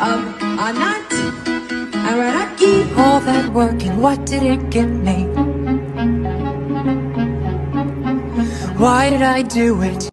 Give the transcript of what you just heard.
up all night. And when I gave all that work, and what did it get me? Why did I do it?